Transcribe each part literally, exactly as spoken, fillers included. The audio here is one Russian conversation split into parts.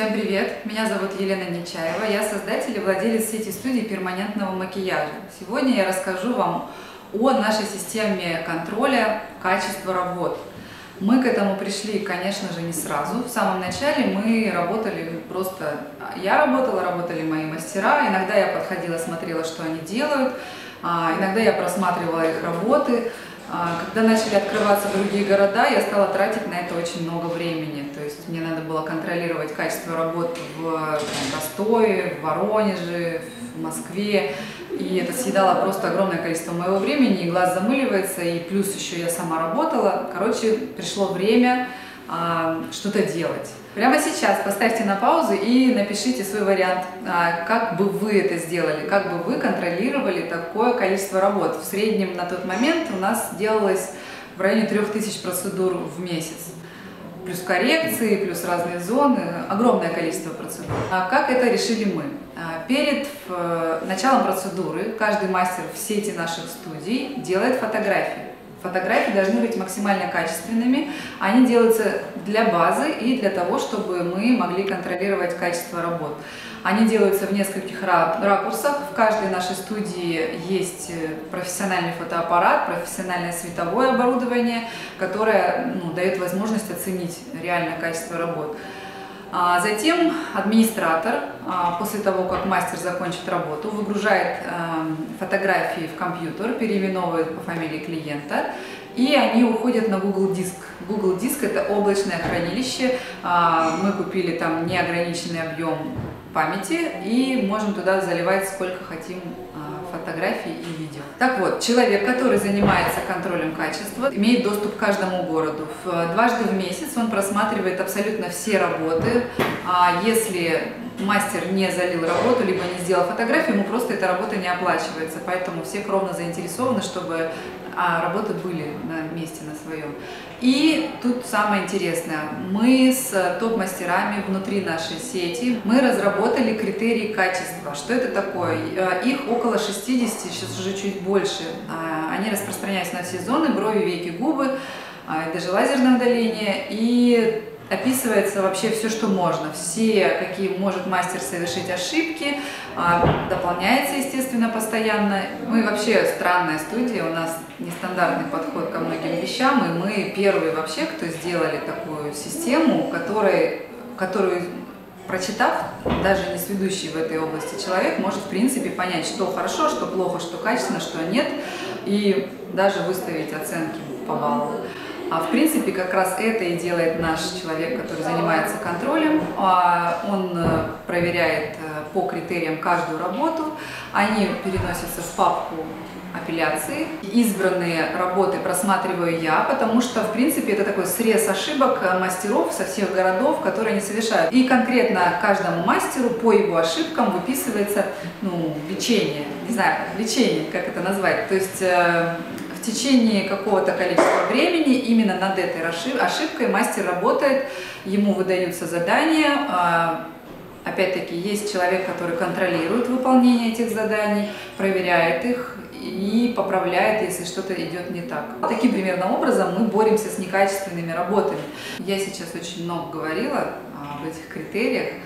Всем привет! Меня зовут Елена Нечаева, я создатель и владелец сети студии перманентного макияжа. Сегодня я расскажу вам о нашей системе контроля качества работ. Мы к этому пришли, конечно же, не сразу. В самом начале мы работали просто... Я работала, работали мои мастера. Иногда я подходила, смотрела, что они делают. Иногда я просматривала их работы. Когда начали открываться другие города, я стала тратить на это очень много времени. То есть мне надо было контролировать качество работ в Ростове, в Воронеже, в Москве. И это съедало просто огромное количество моего времени, и глаз замыливается, и плюс еще я сама работала. Короче, пришло время а, что-то делать. Прямо сейчас поставьте на паузу и напишите свой вариант, а, как бы вы это сделали, как бы вы контролировали такое количество работ. В среднем на тот момент у нас делалось в районе трёх тысяч процедур в месяц. Плюс коррекции, плюс разные зоны, огромное количество процедур. А как это решили мы? Перед началом процедуры каждый мастер в сети наших студий делает фотографии. Фотографии должны быть максимально качественными. Они делаются для базы и для того, чтобы мы могли контролировать качество работ. Они делаются в нескольких ракурсах. В каждой нашей студии есть профессиональный фотоаппарат, профессиональное световое оборудование, которое, ну, дает возможность оценить реальное качество работ. А затем администратор, а, после того, как мастер закончит работу, выгружает а, фотографии в компьютер, переименовывает по фамилии клиента, и они уходят на Google Диск. Google Диск – это облачное хранилище. А, мы купили там неограниченный объем памяти и можем туда заливать сколько хотим фотографий и видео. Так вот, человек, который занимается контролем качества, имеет доступ к каждому городу. Дважды в месяц он просматривает абсолютно все работы. Если мастер не залил работу, либо не сделал фотографию, ему просто эта работа не оплачивается. Поэтому все кровно заинтересованы, чтобы работы были на месте, на своем. И тут самое интересное. Мы с топ-мастерами внутри нашей сети, мы разработали критерии качества. Что это такое? Их около шестидесяти, сейчас уже чуть больше. Они распространяются на все зоны: брови, веки, губы, даже лазерное удаление. И описывается вообще все, что можно, все, какие может мастер совершить ошибки, дополняется, естественно, постоянно. Мы вообще странная студия, у нас нестандартный подход ко многим вещам, и мы первые вообще, кто сделали такую систему, которой, которую, прочитав, даже не сведущий в этой области человек может, в принципе, понять, что хорошо, что плохо, что качественно, что нет, и даже выставить оценки по баллам. А в принципе, как раз это и делает наш человек, который занимается контролем. Он проверяет по критериям каждую работу. Они переносятся в папку апелляции. Избранные работы просматриваю я, потому что, в принципе, это такой срез ошибок мастеров со всех городов, которые они совершают. И конкретно каждому мастеру по его ошибкам выписывается, ну, лечение. Не знаю, лечение, как это назвать. То есть... В течение какого-то количества времени именно над этой ошибкой мастер работает, ему выдаются задания. Опять-таки, есть человек, который контролирует выполнение этих заданий, проверяет их и поправляет, если что-то идет не так. Таким примерно образом мы боремся с некачественными работами. Я сейчас очень много говорила об этих критериях,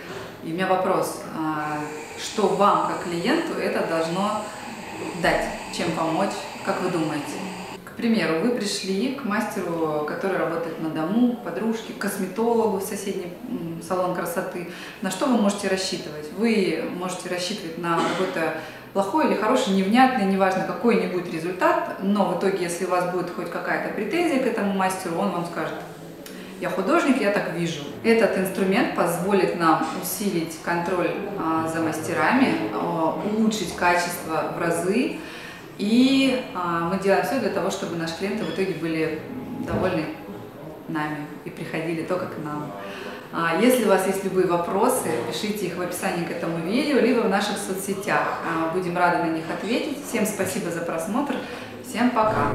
и у меня вопрос: что вам, как клиенту, это должно дать, чем помочь? Как вы думаете? К примеру, вы пришли к мастеру, который работает на дому, к подружке, к косметологу в соседний салон красоты. На что вы можете рассчитывать? Вы можете рассчитывать на какой-то плохой или хороший, невнятный, неважно, какой-нибудь результат, но в итоге, если у вас будет хоть какая-то претензия к этому мастеру, он вам скажет: я художник, я так вижу. Этот инструмент позволит нам усилить контроль за мастерами, улучшить качество в разы. И а, мы делаем все для того, чтобы наши клиенты в итоге были довольны нами и приходили только к нам. А, если у вас есть любые вопросы, пишите их в описании к этому видео, либо в наших соцсетях. А, будем рады на них ответить. Всем спасибо за просмотр. Всем пока!